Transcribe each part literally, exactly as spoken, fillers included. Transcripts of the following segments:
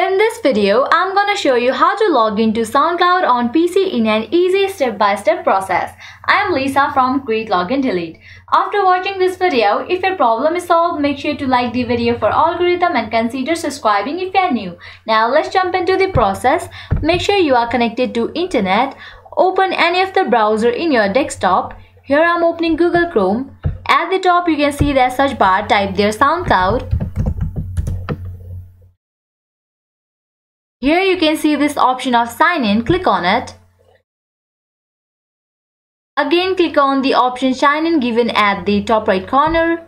In this video, I'm gonna show you how to log into SoundCloud on P C in an easy step-by-step process. I'm Lisa from Create Login Delete. After watching this video, if your problem is solved, make sure to like the video for algorithm and consider subscribing if you're new. Now let's jump into the process. Make sure you are connected to internet. Open any of the browser in your desktop. Here I'm opening Google Chrome. At the top, you can see their search bar. Type there SoundCloud. Here you can see this option of sign in, click on it. Again, click on the option sign in given at the top right corner.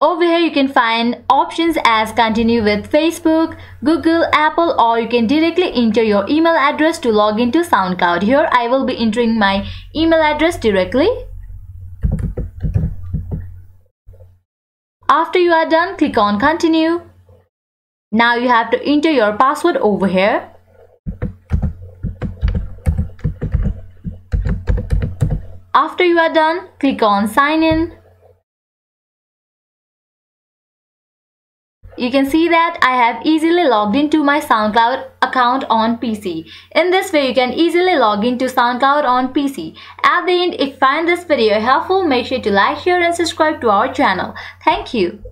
Over here you can find options as continue with Facebook, Google, Apple, or you can directly enter your email address to log into SoundCloud. Here I will be entering my email address directly. After you are done, click on continue. Now you have to enter your password over here. After you are done, click on sign in. You can see that I have easily logged into my SoundCloud account on P C. In this way, you can easily log into SoundCloud on P C. At the end, if you find this video helpful, make sure to like, share and subscribe to our channel. Thank you.